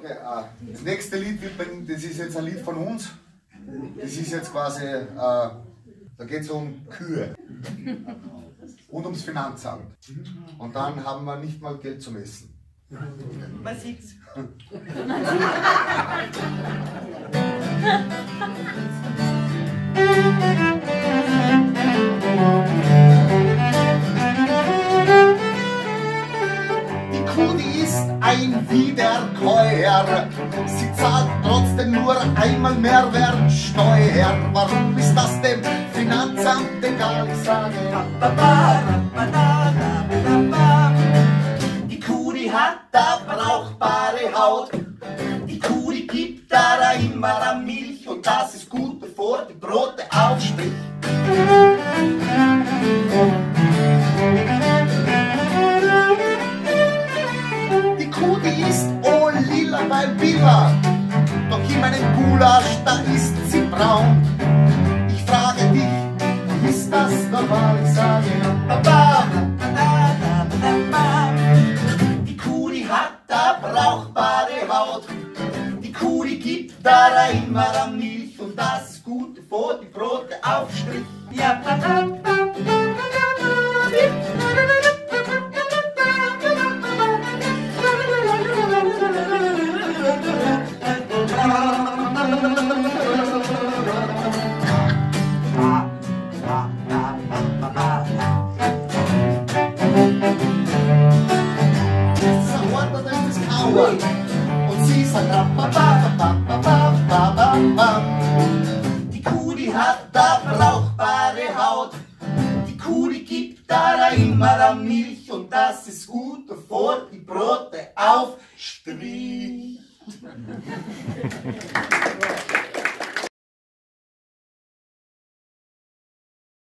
Okay, das nächste Lied, das ist jetzt ein Lied von uns. Das ist jetzt quasi, da geht es um Kühe und ums Finanzamt. Und dann haben wir nicht mal Geld zum Essen. Man sieht's. Die Kuh, die ist ein Wiederkäuer. Sie zahlt trotzdem nur einmal Mehrwertsteuer. Warum ist das dem Finanzamt egal? Ich sage, die Kuh, die hat da brauchbare Haut. Die Kuh, die gibt da immer an Milch. Und das ist gut, bevor die Brote aufstrich. Die Kuh, die ist oh lila beim Billa. Doch in meinem Gulasch, da ist sie braun. Ich frage dich, ist das normal? Ich sage, Papa. Die Kuh, die hat da brauchbare Haut. Die Kuh, die gibt da immer an Milch. Und das ist gut, bevor die Brote aufstrich. Ja, Papa. Und sie sagt, die Kuh, die hat da brauchbare Haut. Die Kuh, die gibt da immer an Milch. Und das ist gut, bevor die Brote aufstrich.